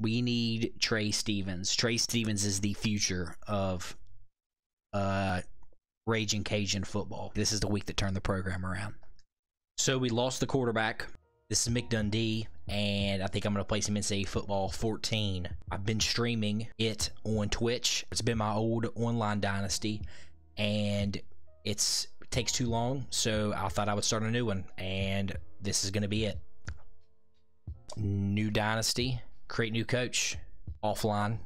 We need Trey Stevens. Trey Stevens is the future of Raging Cajun football. This is the week that turned the program around. So we lost the quarterback. This is Mick Dundee, and I think I'm going to play some NCAA Football 14. I've been streaming it on Twitch. It's been my old online dynasty, and it takes too long, so I thought I would start a new one, and this is going to be it. New dynasty, create new coach, offline.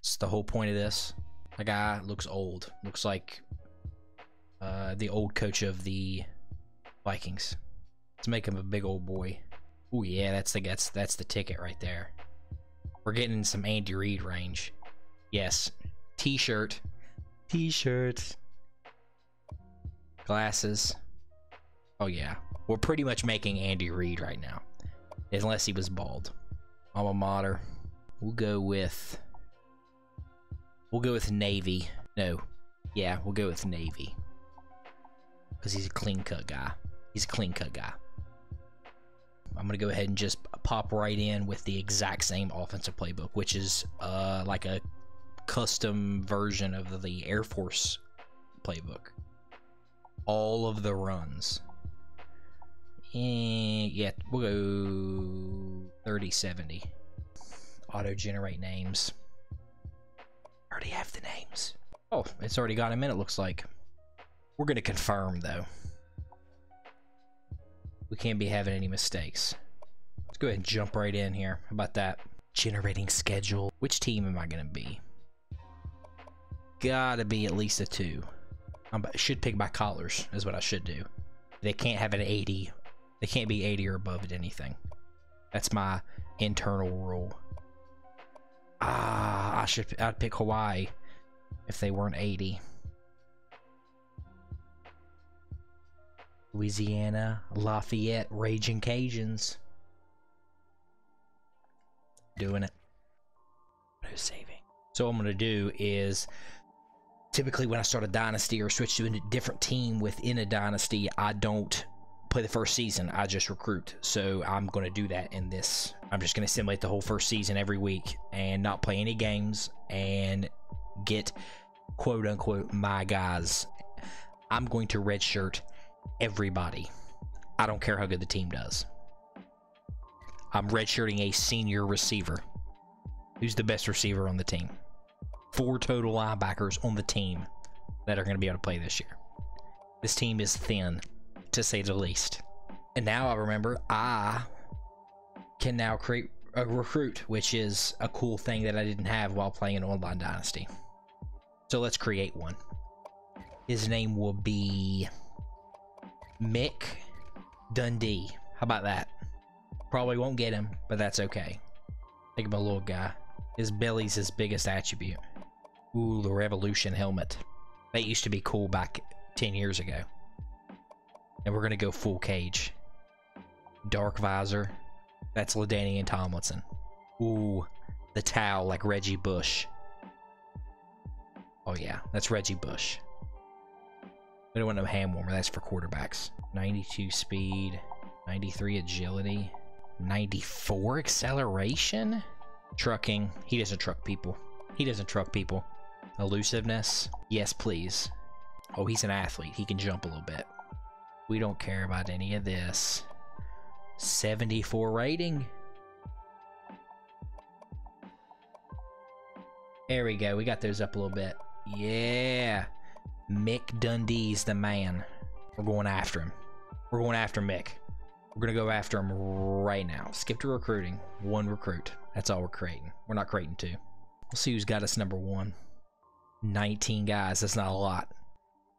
It's the whole point of this. My guy looks old. Looks like the old coach of the Vikings. Let's make him a big old boy. Oh yeah, that's the ticket right there. We're getting some Andy Reid range. Yes. T-shirt. T-shirt. Glasses. Oh yeah. We're pretty much making Andy Reid right now. Unless he was bald. Alma mater. We'll go with Navy. No. Yeah, we'll go with Navy. Because he's a clean-cut guy. He's a clean-cut guy. I'm going to go ahead and just pop right in with the exact same offensive playbook, which is like a custom version of the Air Force playbook. All of the runs. And yeah, we'll go 30-70. Auto-generate names. I already have the names. Oh, it's already got him in, it looks like. We're going to confirm, though. We can't be having any mistakes. Let's go ahead and jump right in here. How about that? Generating schedule. Which team am I going to be? Gotta be at least a 2. I should pick by collars is what I should do. They can't have an 80. They can't be 80 or above at anything. That's my internal rule. Ah, I'd pick Hawaii if they weren't 80. Louisiana Lafayette Raging Cajuns. Doing it. No saving. So what I'm going to do is, typically when I start a dynasty or switch to a different team within a dynasty, I don't play the first season. I just recruit. So I'm going to do that in this. I'm just going to simulate the whole first season every week and not play any games and get quote unquote my guys. I'm going to redshirt everybody. I don't care how good the team does. I'm redshirting a senior receiver. Who's the best receiver on the team? 4 total linebackers on the team that are going to be able to play this year. This team is thin, to say the least. And now I remember I can now create a recruit, which is a cool thing that I didn't have while playing an online dynasty. So let's create one. His name will be Mick Dundee. How about that? Probably won't get him, but that's okay. Think of a little guy. His belly's his biggest attribute. Ooh, the Revolution helmet. That used to be cool back 10 years ago. And we're going to go full cage. Dark visor. That's LaDainian Tomlinson. Ooh, the towel like Reggie Bush. Oh yeah, that's Reggie Bush. We don't want no hand warmer. That's for quarterbacks. 92 speed, 93 agility, 94 acceleration. Trucking. He doesn't truck people. He doesn't truck people. Elusiveness. Yes, please. Oh, he's an athlete. He can jump a little bit. We don't care about any of this. 74 rating. There we go. We got those up a little bit. Yeah. Mick Dundee's the man. We're going after him. We're going after Mick. We're going to go after him right now. Skip to recruiting. 1 recruit. That's all we're creating. We're not creating 2. We'll see who's got us number 1. 19 guys. That's not a lot.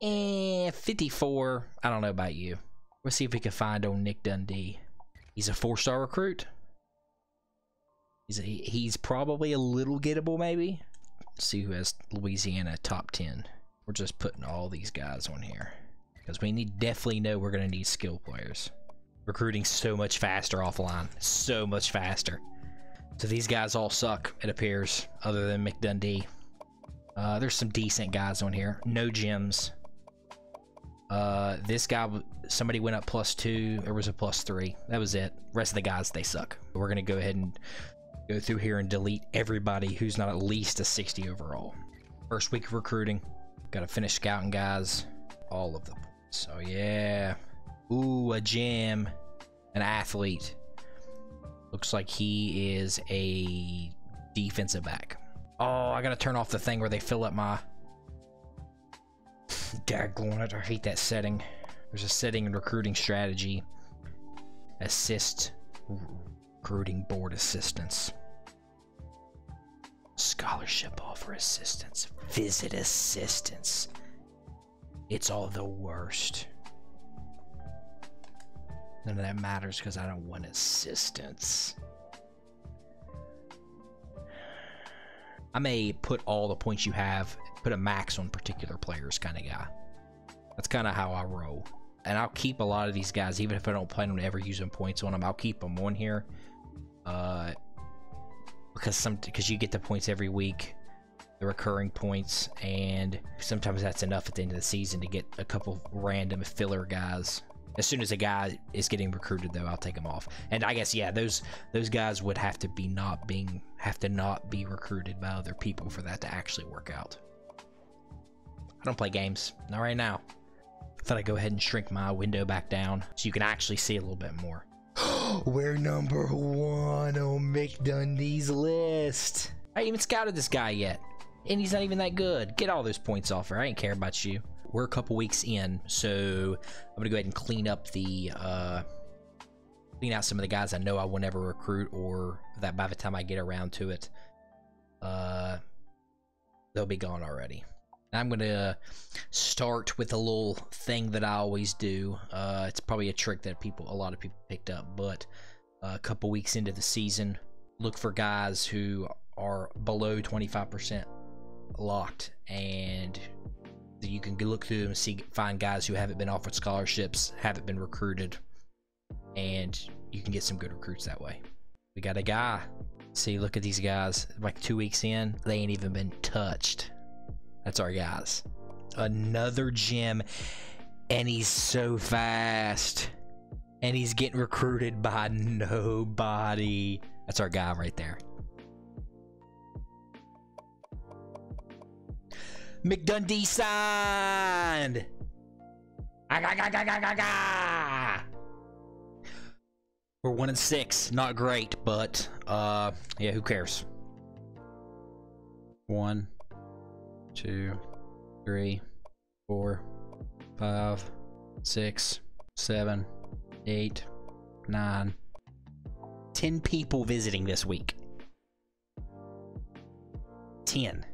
And 54. I don't know about you. We'll see if we can find old Nick Dundee. He's a 4-star recruit. He's probably a little gettable, maybe. Let's see who has Louisiana top 10. We're just putting all these guys on here because we need definitely know we're going to need skill players. Recruiting so much faster offline, so much faster. So these guys all suck, it appears, other than Mick Dundee. There's some decent guys on here. No gyms. This guy, somebody went up +2. There was a +3. That was it. Rest of the guys, they suck. We're going to go ahead and go through here and delete everybody who's not at least a 60 overall. First week of recruiting. Got to finish scouting guys. All of them. So, yeah. Ooh, a gem. An athlete. Looks like he is a defensive back. Oh, I got to turn off the thing where they fill up my... Daggone it. I hate that setting. There's a setting in recruiting strategy. Assist. Recruiting board assistance. Scholarship offer assistance. Visit assistance. It's all the worst. None of that matters because I don't want assistance. I may put all the points you have, put a max on particular players kind of guy. That's kind of how I roll. And I'll keep a lot of these guys, even if I don't plan on ever using points on them. I'll keep them on here. Because you get the points every week, the recurring points, and sometimes that's enough at the end of the season to get a couple random filler guys. As soon as a guy is getting recruited, though, I'll take him off. And I guess, yeah, those guys would have to be not be recruited by other people for that to actually work out. I don't play games, not right now. I thought I'd go ahead and shrink my window back down so you can actually see a little bit more. We're number one on Mick Dundee's list. I ain't even scouted this guy yet, and he's not even that good. Get all those points off her. I ain't care about you. We're a couple weeks in, so I'm gonna go ahead and clean up the clean out some of the guys I know I won't ever recruit, or that by the time I get around to it, they'll be gone already. I'm gonna start with a little thing that I always do. It's probably a trick that a lot of people picked up, but a couple weeks into the season, look for guys who are below 25% locked, and you can look through them and find guys who haven't been offered scholarships, haven't been recruited, and you can get some good recruits that way. We got a guy. See, look at these guys. Like 2 weeks in, they ain't even been touched. That's our guys. Another gem, and he's so fast, and he's getting recruited by nobody. That's our guy right there. Mick Dundee signed. We're 1-6, not great, but yeah, who cares? 1, 2, 3, 4, 5, 6, 7, 8, 9, 10 people visiting this week. 10.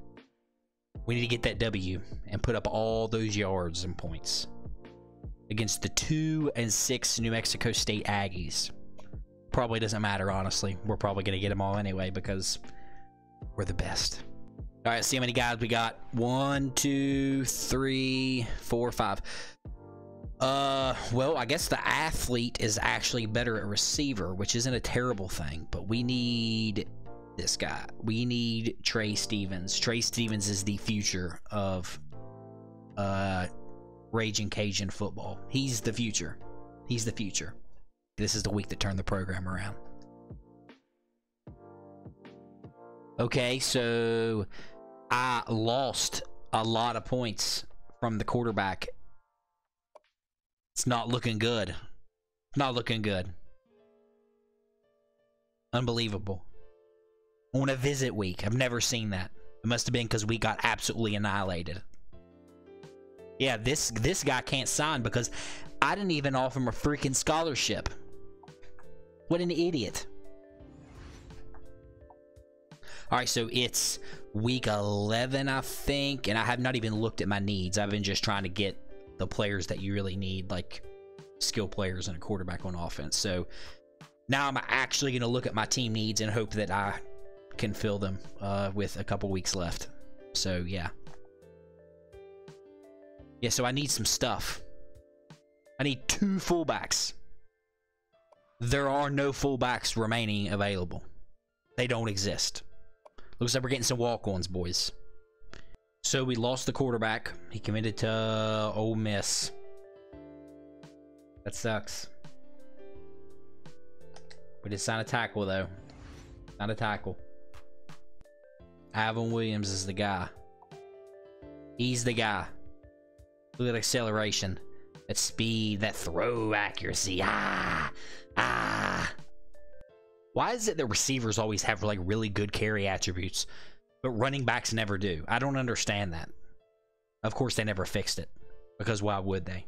We need to get that W and put up all those yards and points against the 2-6 New Mexico State Aggies. Probably doesn't matter, honestly. We're probably going to get them all anyway because we're the best. All right, see how many guys we got. 1, 2, 3, 4, 5. Well, I guess the athlete is actually better at receiver, which isn't a terrible thing, but we need this guy. We need Trey Stevens. Trey Stevens is the future of Raging Cajun football. He's the future. He's the future. This is the week that turned the program around. Okay, so I lost a lot of points from the quarterback. It's not looking good. Not looking good. Unbelievable. On a visit week. I've never seen that. It must have been because we got absolutely annihilated. Yeah, this guy can't sign because I didn't even offer him a freaking scholarship. What an idiot. All right, so it's week 11, I think, and I have not even looked at my needs. I've been just trying to get the players that you really need, like skill players and a quarterback on offense. So now I'm actually going to look at my team needs and hope that I can fill them with a couple weeks left. So, yeah. Yeah, so I need some stuff. I need 2 fullbacks. There are no fullbacks remaining available. They don't exist. Looks like we're getting some walk-ons, boys. So we lost the quarterback. He committed to Ole Miss. That sucks. We did sign a tackle, though. not a tackle. Alvin Williams is the guy. He's the guy. Look at acceleration, that speed, that throw accuracy. Why is it that receivers always have like really good carry attributes, but running backs never do? I don't understand that. Of course they never fixed it, because why would they?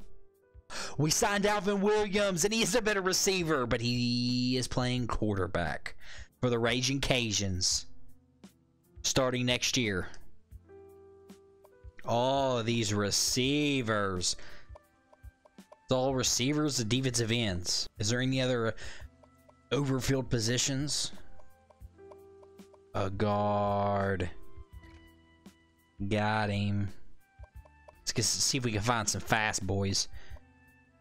We signed Alvin Williams and he's a better receiver, but he is playing quarterback for the Raging Cajuns starting next year. Oh, these receivers. It's all receivers and defensive ends. Is there any other overfield positions? A guard. Got him. Let's see if we can find some fast boys.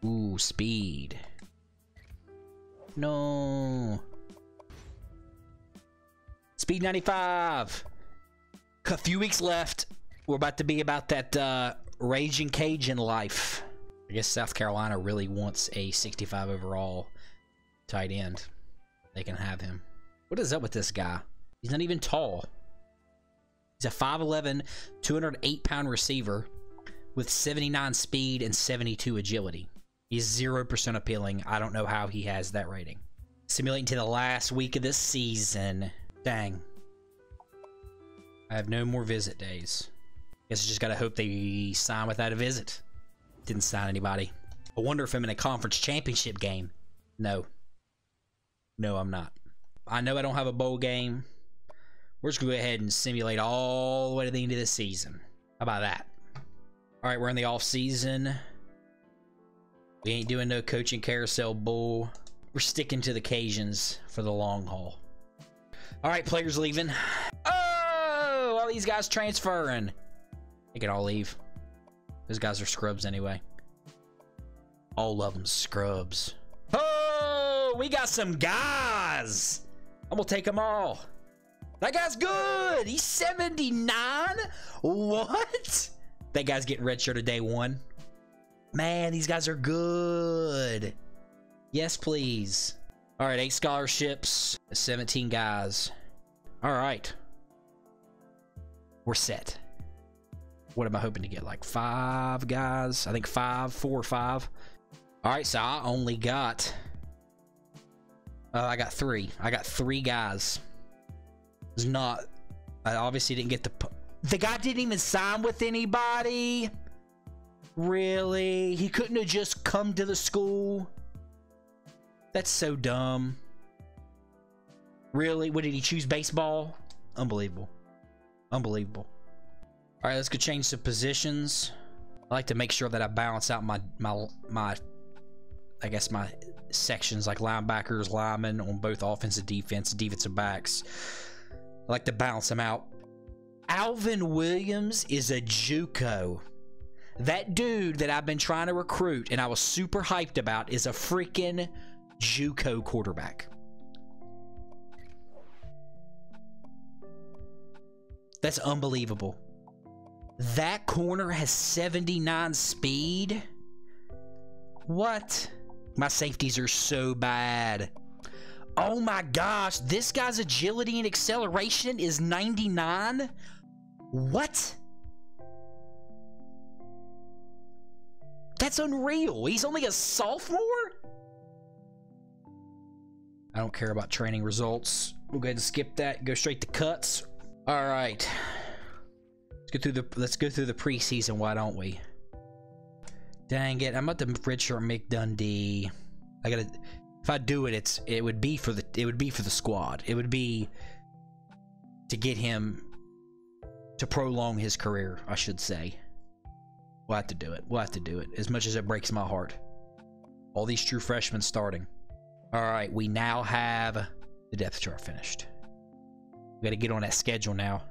Ooh, speed. No. Speed 95. A few weeks left. We're about to be about that Raging Cajun life. I guess South Carolina really wants a 65 overall tight end. They can have him. What is up with this guy? He's not even tall. He's a 5'11", 208-pound receiver with 79 speed and 72 agility. He's 0% appealing. I don't know how he has that rating. Simulating to the last week of this season. Dang. I have no more visit days. Guess I just gotta hope they sign without a visit. Didn't sign anybody. I wonder if I'm in a conference championship game. No. No, I'm not. I know I don't have a bowl game. We're just gonna go ahead and simulate all the way to the end of the season. How about that? Alright, we're in the off season. We ain't doing no coaching carousel bull. We're sticking to the Cajuns for the long haul. Alright, players leaving. Oh! All these guys transferring. They can all leave. Those guys are scrubs anyway. All of them scrubs. Oh, we got some guys. I'm gonna take them all. That guy's good. He's 79. What? That guy's getting redshirted day one. Man, these guys are good. Yes, please. All right, 8 scholarships, 17 guys. All right, we're set. What am I hoping to get? Like 5 guys? I think 4 or 5. All right, so I only got... I got 3. I got 3 guys. It's not... I obviously didn't get the... The guy didn't even sign with anybody? Really? He couldn't have just come to the school? That's so dumb. Really? What, did he choose baseball? Unbelievable. Unbelievable. All right, let's go change some positions. I like to make sure that I balance out my I guess my sections, like linebackers, linemen on both offense and defense, defensive backs. I like to balance them out. Alvin Williams is a JUCO. That dude that I've been trying to recruit and I was super hyped about is a freaking JUCO quarterback. That's unbelievable. That corner has 79 speed. What? My safeties are so bad. Oh my gosh, this guy's agility and acceleration is 99? What? That's unreal. He's only a sophomore? I don't care about training results. We'll go ahead and skip that. Go straight to cuts. All right. Let's go through the preseason, why don't we? Dang it, I'm about to redshirt Mick Dundee. I gotta, if I do it, it would be for the squad. It would be to get him to prolong his career, I should say. We'll have to do it. We'll have to do it. As much as it breaks my heart. All these true freshmen starting. Alright, we now have the depth chart finished. We gotta get on that schedule now.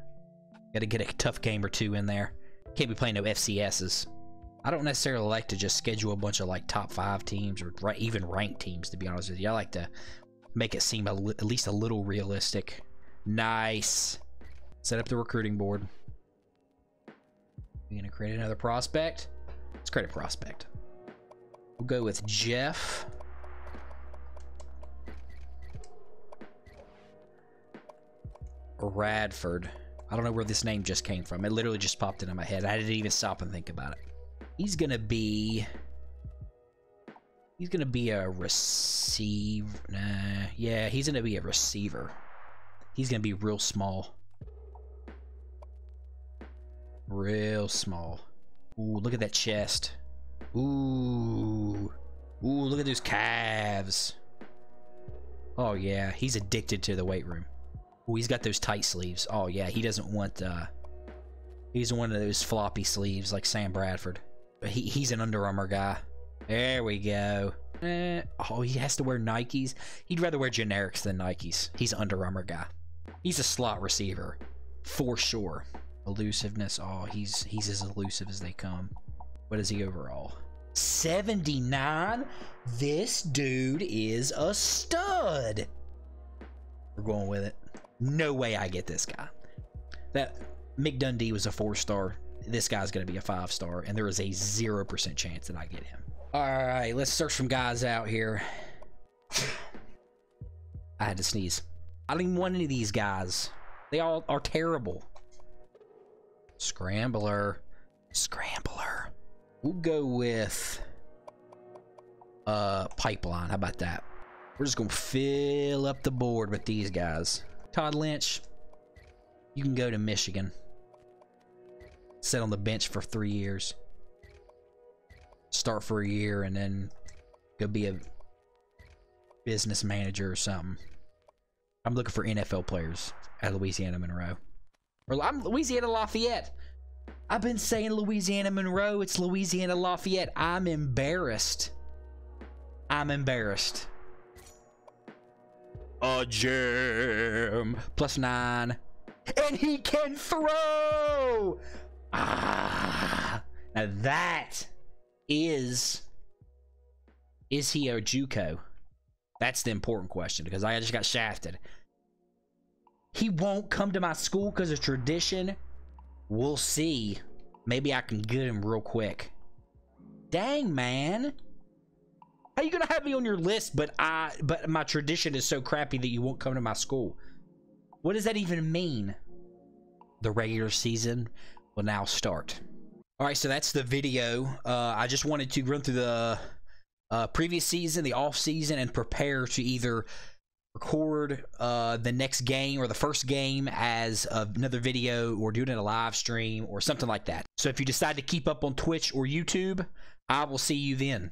Gotta get a tough game or two in there. Can't be playing no FCSs. I don't necessarily like to just schedule a bunch of like top 5 teams or even ranked teams, to be honest with you. I like to make it seem at least a little realistic. Nice. Set up the recruiting board. We're gonna create another prospect. Let's create a prospect. We'll go with Jeff Radford. I don't know where this name just came from. It literally just popped into my head. I didn't even stop and think about it. He's going to be... He's going to be a receiver. Nah, yeah, he's going to be a receiver. He's going to be real small. Real small. Ooh, look at that chest. Ooh. Ooh, look at those calves. Oh, yeah, he's addicted to the weight room. Ooh, he's got those tight sleeves. Oh, yeah, he doesn't want, he's one of those floppy sleeves like Sam Bradford. But he's an Under Armour guy. There we go. Oh, he has to wear Nikes. He'd rather wear generics than Nikes. He's an Under Armour guy. He's a slot receiver, for sure. Elusiveness. Oh, he's as elusive as they come. What is he overall? 79. This dude is a stud. We're going with it. No way I get this guy. That Mick Dundee was a 4-star. This guy's going to be a 5-star, and there is a 0% chance that I get him. All right, let's search some guys out here. I had to sneeze. I don't even want any of these guys. They all are terrible. Scrambler. Scrambler. We'll go with Pipeline. How about that? We're just going to fill up the board with these guys. Todd Lynch, you can go to Michigan. Sit on the bench for 3 years. Start for a year and then go be a business manager or something. I'm looking for NFL players at Louisiana Monroe. Or I'm Louisiana Lafayette. I've been saying Louisiana Monroe. It's Louisiana Lafayette. I'm embarrassed. I'm embarrassed. A jam. +9. And he can throw. Ah. Now that is he a JUCO? That's the important question, because I just got shafted. He won't come to my school because of tradition. We'll see. Maybe I can get him real quick. Dang, man. How you gonna have me on your list, but my tradition is so crappy that you won't come to my school? What does that even mean? The regular season will now start. All right, so that's the video. I just wanted to run through the previous season, the off season, and prepare to either record the next game or the first game as another video, or do it in a live stream or something like that. So if you decide to keep up on Twitch or YouTube, I will see you then.